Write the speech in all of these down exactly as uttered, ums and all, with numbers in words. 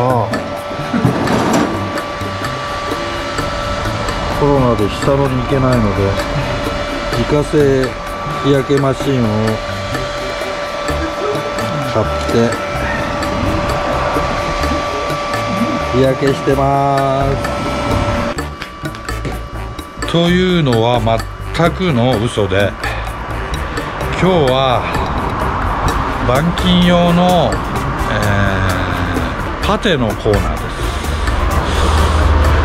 좋다.コロナで日サロに行けないので自家製日焼けマシンを買って日焼けしてます。というのは全くの嘘で、今日は板金用の、えー、パテのコーナーで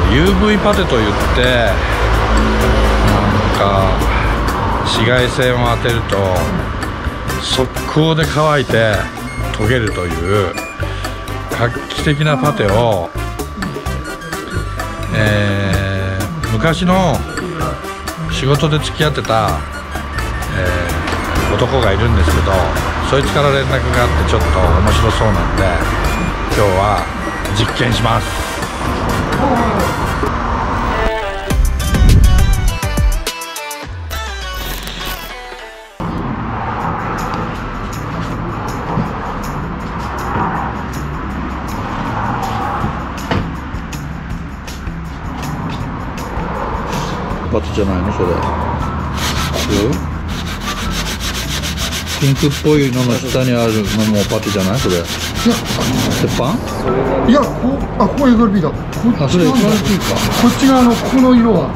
す。 ユーブイ パテといって、なんか紫外線を当てると速攻で乾いて溶けるという画期的なパテを、えー、昔の仕事で付き合ってた、えー、男がいるんですけど、そいつから連絡があってちょっと面白そうなんで今日は実験します。 パテじゃないのそれ。ピンクっぽいのの下にあるのもパテじゃないそれ。 いや、鉄板？いや、こあ、ここ エフエルピー だ。こっち側の、こっち側のここの色は。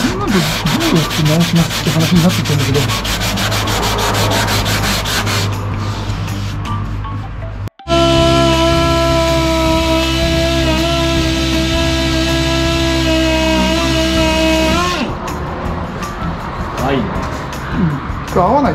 そんなんでどうやって直しますって話になってくるんだけど。 合わない。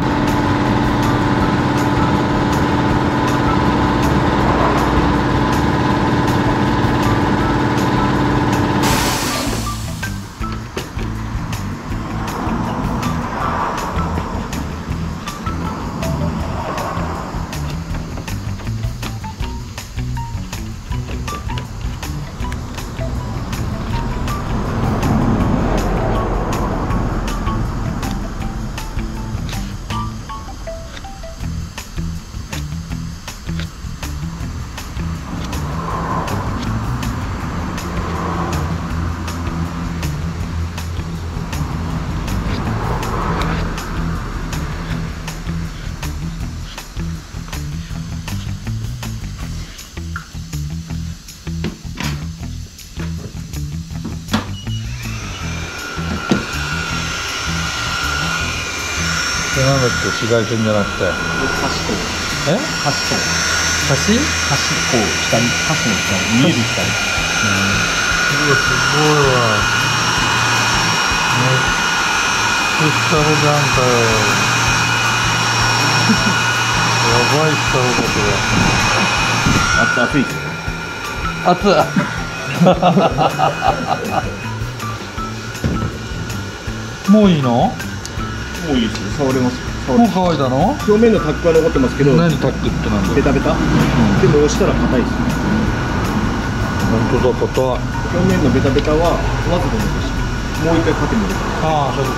なんだっけ、紫外線じゃなくて。え？橋と。橋？橋、こう、下に、橋の下に、見える下に。うん。すごいわ。めっちゃ下じゃんかよ。やばい下のことだ。熱いっす。熱い。もういいの？ もういいです。触れます。もう乾いたの？表面のタックは残ってますけど。何タックってなんだ。ベタベタ。でも押したら硬いですね。本当だ、硬い。表面のベタベタはわずかに残して、もう一回かけてみる。ああ、そういうこ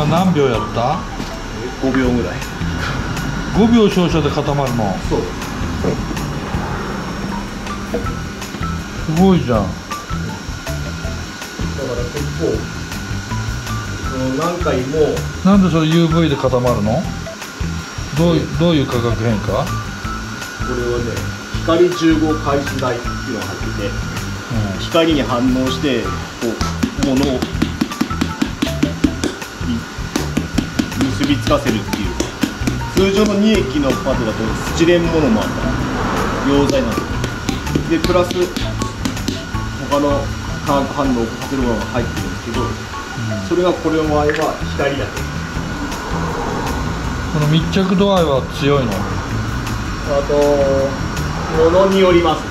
とね。今何秒やった？ごびょうぐらい。ごびょう照射で固まるの。そう。すごいじゃん。 結構何回も。なんでそれ ユーブイ で固まるの？どういうどういう価格変化？これはね、光じゅうご回避台っていうのが入ってて、うん、光に反応してこう物を結びつかせるっていう。通常のに液のパートだとスチレンものもあった溶剤なんで、でプラス他の 化学反応をさせるものが入ってるんですけど、うん、それがこれの場合は光だけ。この密着度合いは強いの？あとものによります。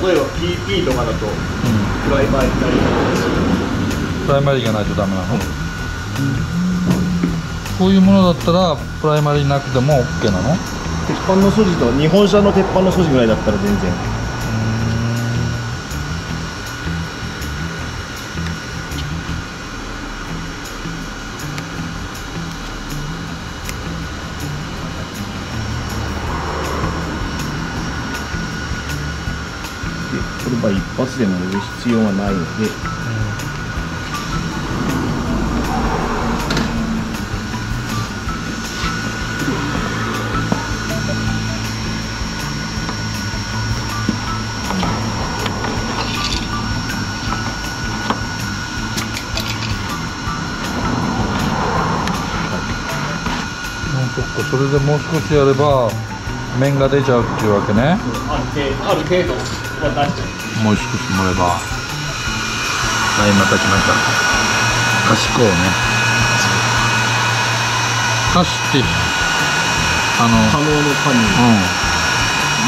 例えば ピーピー とかだと、うん、プライマリーがプライマリーがないとダメなの。うん、こういうものだったらプライマリーなくても OK なの？鉄板の素地と日本車の鉄板の素地ぐらいだったら全然。で、これは一発で乗る必要はないので。 それでもう少しやれば麺が出ちゃうっていうわけね。ある程度は出しちゃう。もう少し盛れば。はい、また来ました。かしこをね。かしってあの可能の可に、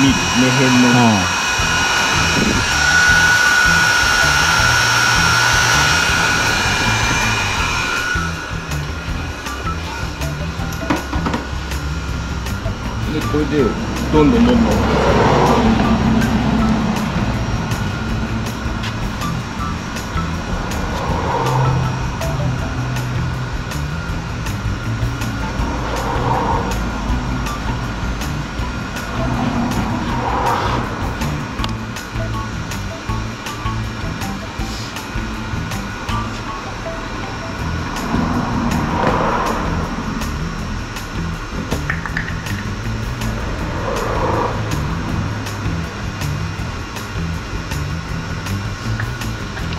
うん、見る目辺の、うん。 これでどんどんどん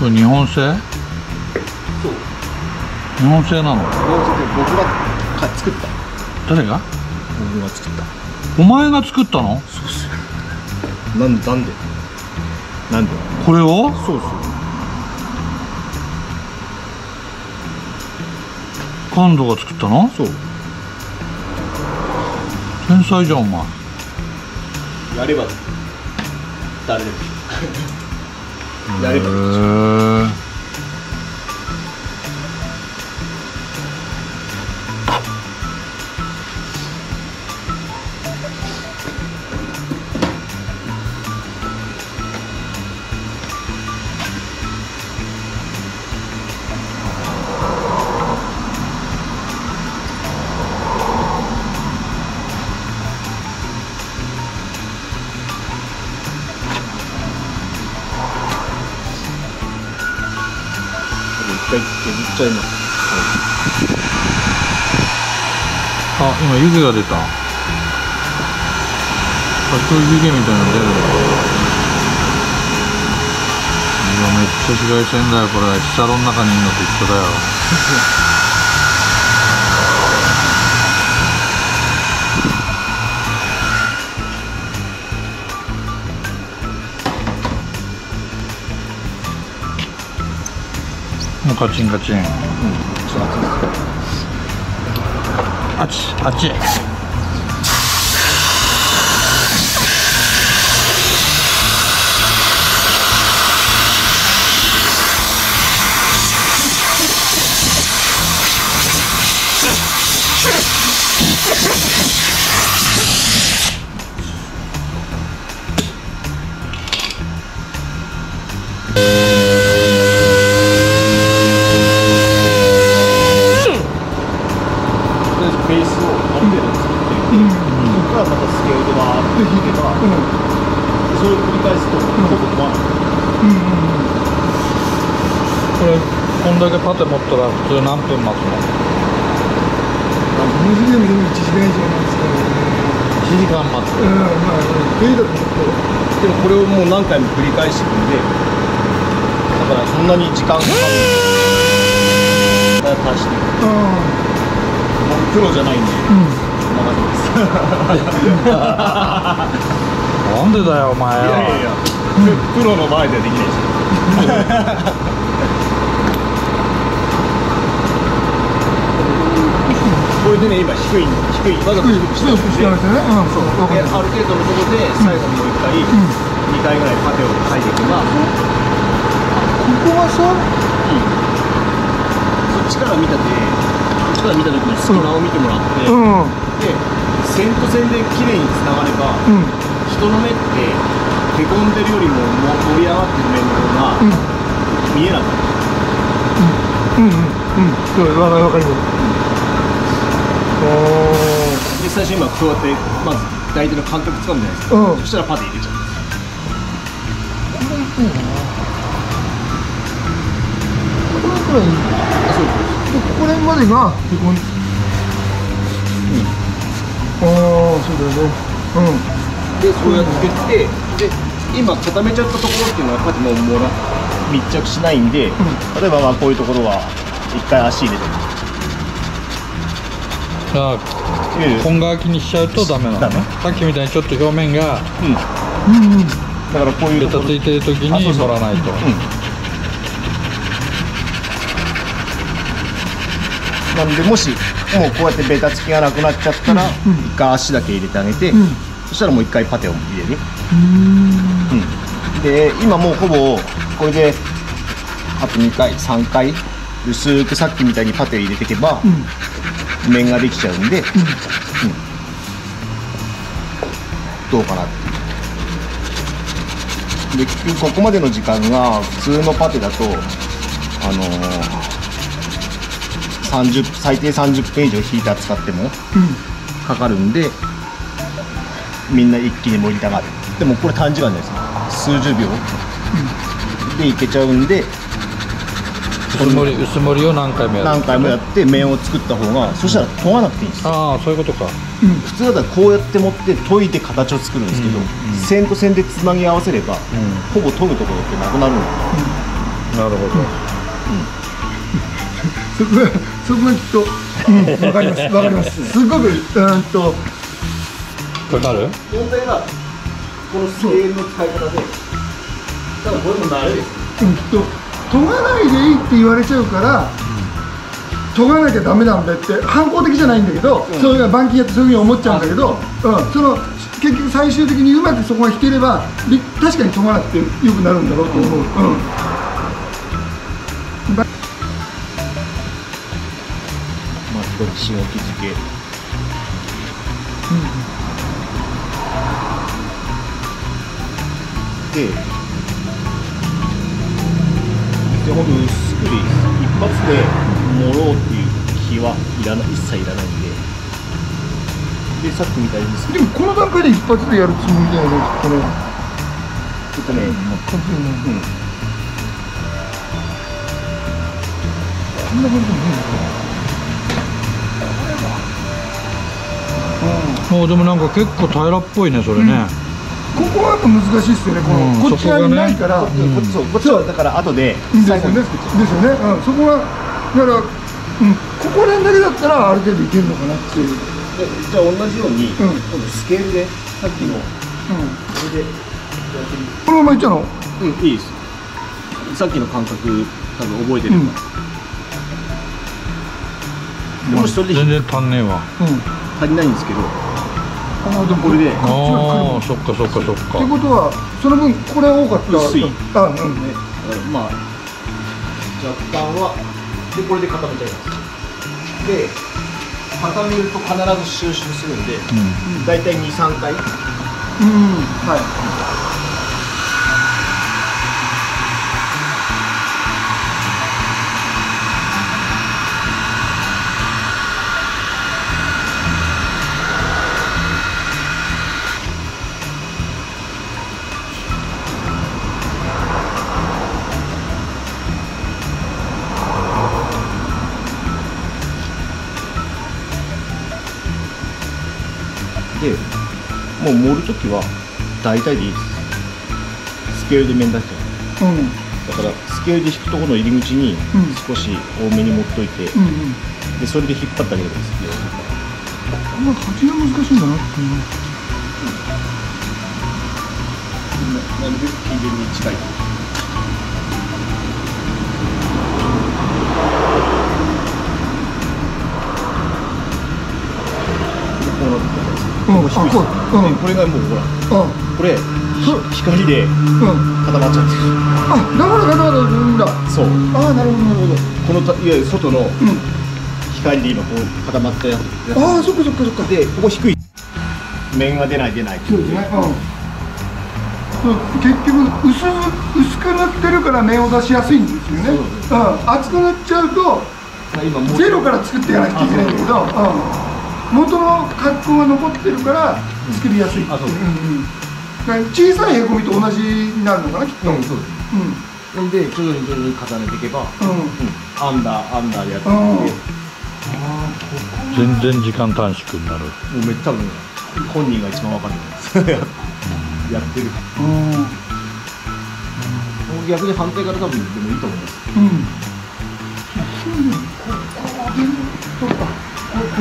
日本製？そう。日本製なの？日本製で僕が作った。誰が？僕が作った。お前が作ったの？そうっす。なんでなんでなんでこれを？そうっす。感度が作ったの？そう。天才じゃんお前。やれば誰でも。やればできちゃう。はい、あ、今湯気が出た。そういう湯気みたいなの出る。いや、めっちゃ紫外線だよこれ。シャロの中にいるのと一緒だよ。カチンカチン。うん、あっちあっち。持ったら普通何分待つの？もうすぐにいちじかん以上待つからね。いちじかん待つ。うん、まあとにかくでもこれをもう何回も繰り返していくんで、だからそんなに時間かかる。足して。うん。まあプロじゃないんで。うん。任せます。なんでだよお前は。いやいやいや。プロの前ではできないでしょ。 これでね、今低い低いわざと低くしてるんで、ある程度のところで最後にもういっかい、にかいぐらいパテを書いていけば、ここはさ、そっちから見たで、そっちから見た時の隙間を見てもらって、で線と線できれいにつながれば、うん、人の目ってへこんでるよりも盛り上がってる面の方が見えなかった、うん、うんうんうんうん、わかります。で最初今こうやってまず大体の感覚つかむじゃないですか、うん、そしたらパテ入れちゃうんです。これいくのかな、これくらいいいのかな。そうです。ここら辺までがへこんで、ああ、そうだよね。うん。で、そうやってって、で、今固めちゃったところっていうのは、やっぱりもう、もう密着しないんで。うん、例えば、まあ、こういうところは、一回足入れて。ああ、本乾きにしちゃうとダメなの。ダメ。さっきみたいに、ちょっと表面が。うん。うんうん。だから、こういう。べたついてる時に、取らないと。うん。なんで、もし。もうこうやってベタつきがなくなっちゃったら一回足だけ入れてあげて、うん、そしたらもう一回パテを入れる。うん、で今もうほぼこれであとにかいさんかい薄くさっきみたいにパテを入れていけば、うん、面ができちゃうんで、うんうん、どうかなっていう。で結局ここまでの時間が普通のパテだとあのーさんじゅう最低さんじゅっぷん以上ヒーター使ってもかかるんで、うん、みんな一気に盛りたがる。でもこれ短時間じゃないですか、数十秒、うん、でいけちゃうんで薄盛り、薄盛りを何回もやる、何回もやって面を作った方が、うん、そしたら研がなくていいんですよ。ああそういうことか。うん、普通だったらこうやって持って研いで形を作るんですけど、うん、線と線でつなぎ合わせれば、うん、ほぼ研ぐところってなくなるので、うん、なるほど、うんうんそこが、そこがきっと、わかります、わかります。すごく、うんと。わかる。問題が、このスケールの使い方で。ただ、これも慣れです。うんと、研がないでいいって言われちゃうから。研がなきゃダメなんだって、反抗的じゃないんだけど、そういう板金やって、そういうふうに思っちゃうんだけど。うん、その、結局最終的にうまくそこが引ければ、確かに研がなくて、良くなるんだろうと思う。うん。塩気漬け、うん、で、でほんと薄くで一発で盛ろうっていう気はいらない、一切いらないんで、でさっきみたいにですけど、でもこの段階で一発でやるつもりだよね、これちょっとね、こんな感じでもいいのかな。もうでもなんか結構平らっぽいねそれね。ここはやっぱ難しいっすよね、こっち側にないから。こっちはだから後でですよね、そこはだからここら辺だけだったらある程度いけるのかなっていう。じゃあ同じようにスケールでさっきのこれでこのままいっちゃうの。うん、いいです。さっきの感覚多分覚えてるから全然足んねえわ。足りないんですけどこれで。ああ、そっかそっかそっか。ってことは、その分これ多かった。薄い。あ、うんね。まあ若干はでこれで固めちゃいます。で固めると必ず収縮するんで、だいたいにさんかい。うん、はい。で、もう盛るときは大体でいいです。スケールで面出して、うん、だからスケールで引くところの入り口に少し多めに盛っといて、うんうん、でそれで引っ張ってあげるんですけど、こんな端が難しいんだなっていう、うん、なるべく均等に近い。こうなってこれがもうほら、これ光で固まっちゃうんですよ。あ、だから固まるんだ。そう。ああ、なるほどなるほど。このいわゆる外の光で今こう固まったやつ。ああ、そっかそっかそっか。で、ここ低い。面が出ない出ないっていうね。結局薄薄く塗ってるから面を出しやすいんですよね。うん、厚く塗っちゃうとゼロから作っていかなくちゃいけないんだけど、元の格好が残ってるから作りやすい。小さいへこみと同じになるのかなきっと。うん、そうです。うん。で徐々に徐々に重ねていけば、アンダーアンダーでやっていく。全然時間短縮になる。もうめっちゃ多分本人が一番わかるんです。やってる。うん。逆に反対から多分でもいいと思います。うん。こ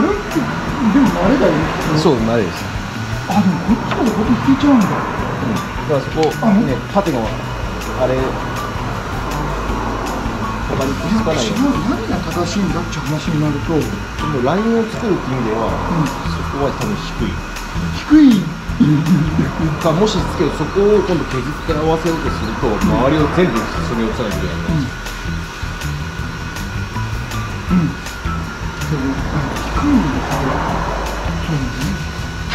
れってでも慣れだよね。そう慣れです。あでもこっちまでこっち引いちゃうんだ。うん。だからそこね縦があれ他に気づかないように。何が正しいんだって話になると。もうラインを作るっていう意味では、うん、そこは多分低い低いかもしつけどそこを今度削って合わせようとすると、うん、周りを全部それをさらにやるんです。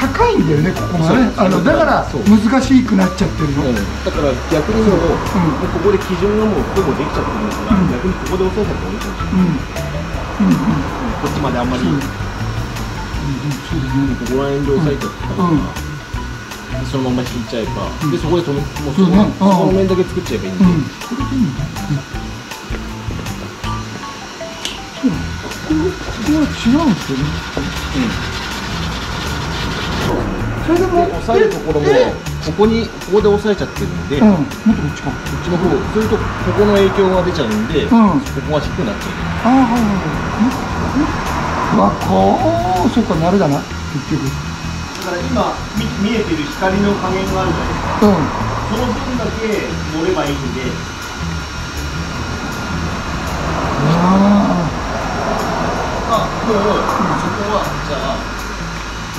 高いんだよねここがね。あのだから難しくなっちゃってるの。うん、だから逆にもう、うん、もうここで基準がもうほぼできちゃってるんですから、うん、逆にここで押さえた方がいいかもしれない。こっちまであんまり、うん、ここら辺で押さえちゃったからそのまま引いちゃえば、でそこでその面だけ作っちゃえばいいんで、そうここは違うんですよね。それでも押さえるところもここにここで押さえちゃってるんで、もっとこっちかこっちの方それとここの影響が出ちゃうんで、ここが低くなっちゃう。わこうそっか慣れだな結局。だから今見えてる光の加減があるじゃないですか。うん、その分だけ盛ればいいんで。ああ。まあもう、うん、そこはじゃあ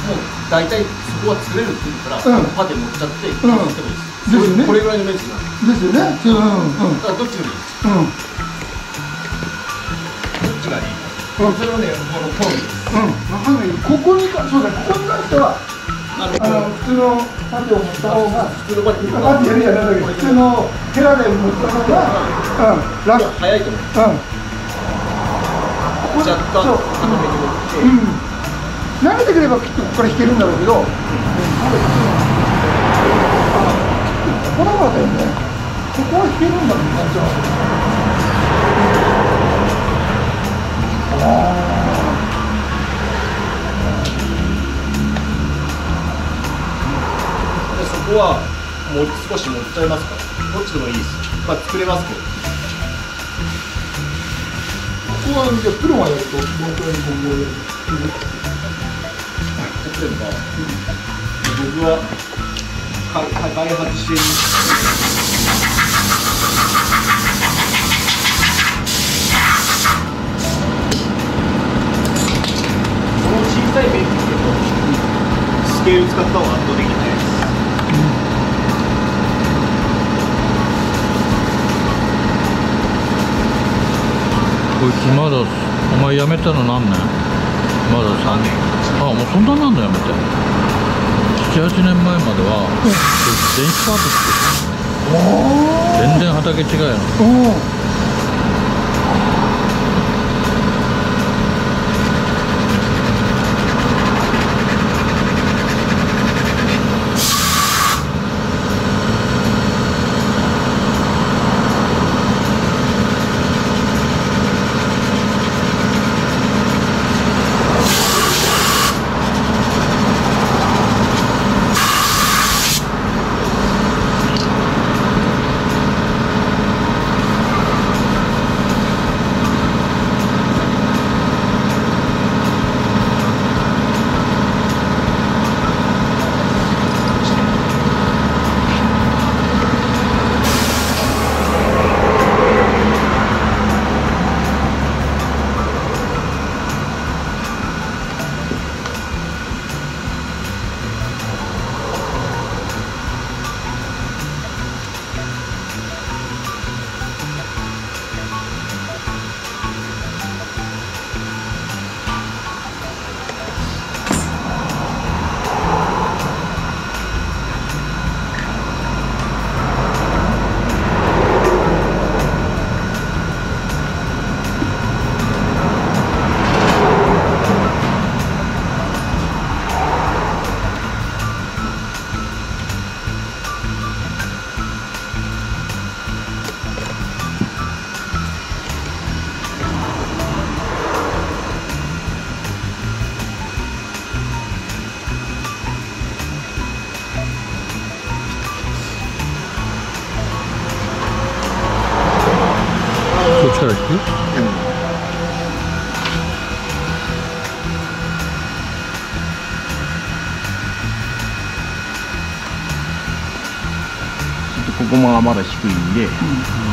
もう大体そこは作れるって言ったら、うん、パテ乗っちゃって削ってもいいです。ですよね。これぐらいの面積なんです。ですよね。うんうん。だからどっちでもいいです。うん。どっちがいい。それをね、このポンです。うん、わかんないけど、ここにか、そうだ、ここに関しては、あの普通の縦を持った方が、普通の縦やるじゃないんだけど、普通のヘラで持った方が、うん、楽。早いと思う。うん。ここで、そう、うん。慣れてくればきっとここから引けるんだろうけど、ここだからだよね。ここは引けるんだろうなっちゃう。ああ、そこはもう少し持っちゃいますからどっちでもいいです。まあ作れますけどここはじゃあプロがやるとどのくらいに今後やる例えば、うん、僕は開発している小さい面積でもスケール使った方が圧倒的に早いです。こいつまだお前辞めたの何年？まださんねん。ああもうそんななんだ辞めて。ななはちねんまえまでは電子パートって全然畑違いなの。 고구마가 말아 쉬고 있는데 음.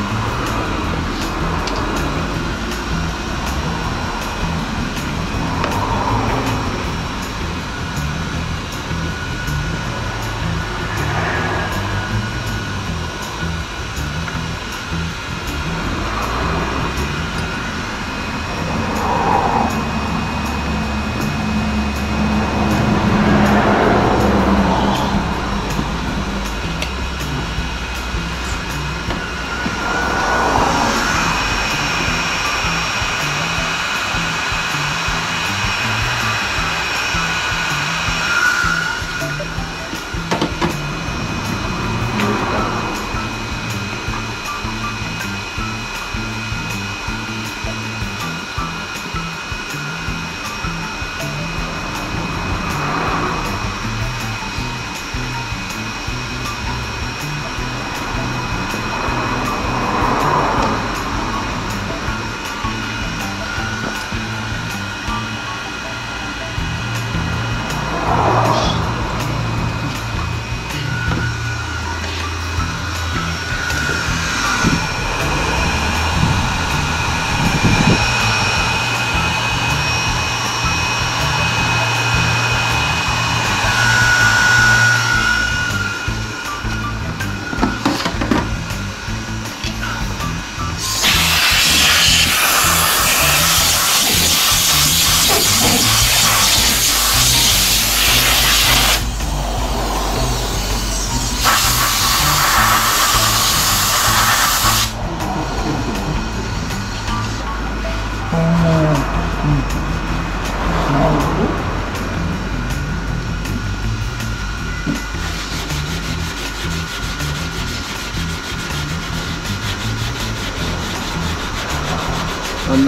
慣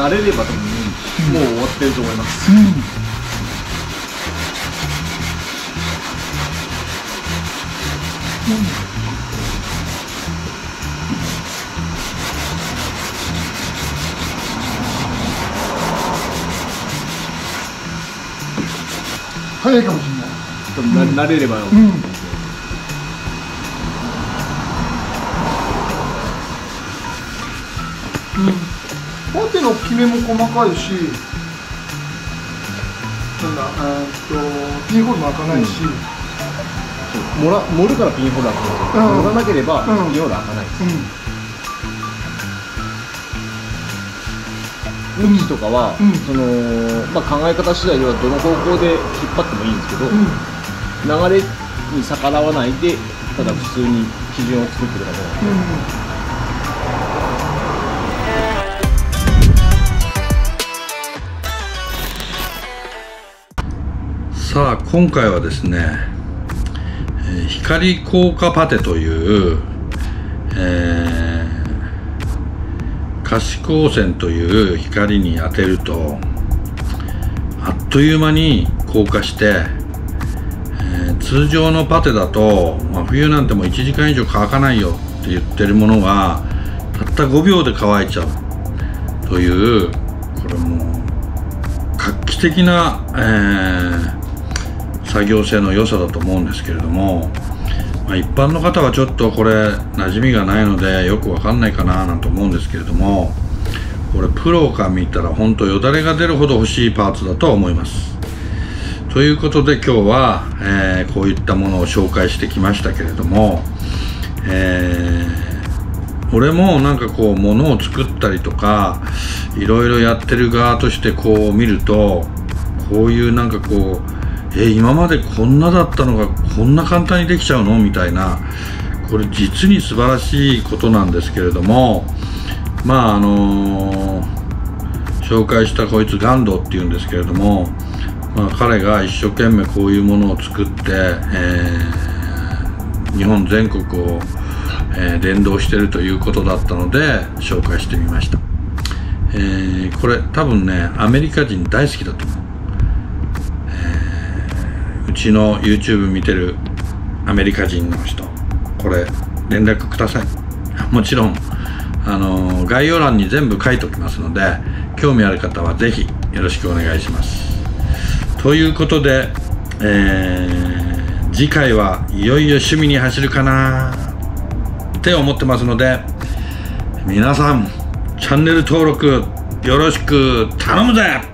れれば多分、うん、もう終わってると思います、うん。 早いかもしれない。うん、慣れればよ。うん。 手のきめも細かいし、なんだ、えっとピンホールも開かないし、うん、盛ら盛るからピンホール開く。盛らなければピンホール開かない。向きとかは、うん、そのまあ考え方次第ではどの方向で引っ張ってもいいんですけど、うん、流れに逆らわないで、ただ普通に基準を作ってください。うんうん さあ今回はですね、えー、光効果パテという、えー、可視光線という光に当てるとあっという間に硬化して、えー、通常のパテだと、まあ、冬なんてもういちじかん以上乾かないよって言ってるものがたったごびょうで乾いちゃうというこれも画期的な、えー 作業性の良さだと思うんですけれども、まあ、一般の方はちょっとこれ馴染みがないのでよくわかんないかななんて思うんですけれども、これプロが見たらほんとよだれが出るほど欲しいパーツだと思います。ということで今日は、えー、こういったものを紹介してきましたけれども、えー、俺もなんかこう物を作ったりとかいろいろやってる側としてこう見ると、こういうなんかこう え今までこんなだったのがこんな簡単にできちゃうのみたいな、これ実に素晴らしいことなんですけれども、まああのー、紹介したこいつガンドっていうんですけれども、まあ、彼が一生懸命こういうものを作って、えー、日本全国を、えー、連動してるということだったので紹介してみました。えー、これ多分ねアメリカ人大好きだと思う。 うちの ユーチューブ 見てるアメリカ人の人、これ連絡ください。もちろんあの概要欄に全部書いておきますので、興味ある方は是非よろしくお願いします。ということで、えー、次回はいよいよ趣味に走るかな。って思ってますので、皆さんチャンネル登録よろしく頼むぜ。